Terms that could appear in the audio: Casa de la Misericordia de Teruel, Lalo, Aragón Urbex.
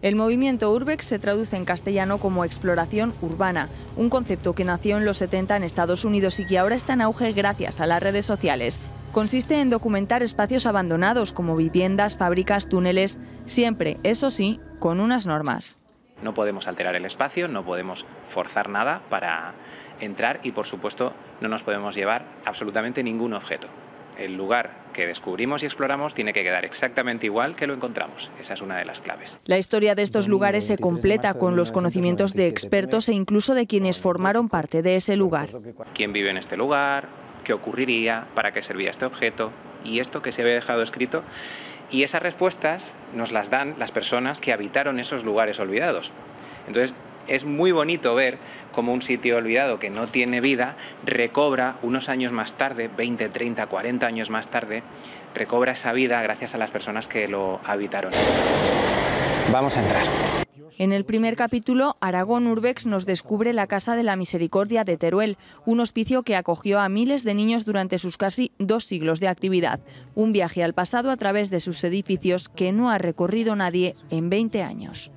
El movimiento Urbex se traduce en castellano como exploración urbana, un concepto que nació en los 70 en Estados Unidos y que ahora está en auge gracias a las redes sociales. Consiste en documentar espacios abandonados como viviendas, fábricas, túneles, siempre, eso sí, con unas normas. No podemos alterar el espacio, no podemos forzar nada para entrar y, por supuesto, no nos podemos llevar absolutamente ningún objeto. El lugar que descubrimos y exploramos tiene que quedar exactamente igual que lo encontramos. Esa es una de las claves. La historia de estos lugares se completa con los conocimientos de expertos e incluso de quienes formaron parte de ese lugar. ¿Quién vive en este lugar? ¿Qué ocurriría? ¿Para qué servía este objeto? Y esto que se había dejado escrito. Y esas respuestas nos las dan las personas que habitaron esos lugares olvidados. Entonces, es muy bonito ver cómo un sitio olvidado que no tiene vida recobra unos años más tarde, 20, 30, 40 años más tarde, recobra esa vida gracias a las personas que lo habitaron. Vamos a entrar. En el primer capítulo, Aragón Urbex nos descubre la Casa de la Misericordia de Teruel, un hospicio que acogió a miles de niños durante sus casi 2 siglos de actividad. Un viaje al pasado a través de sus edificios que no ha recorrido nadie en 20 años.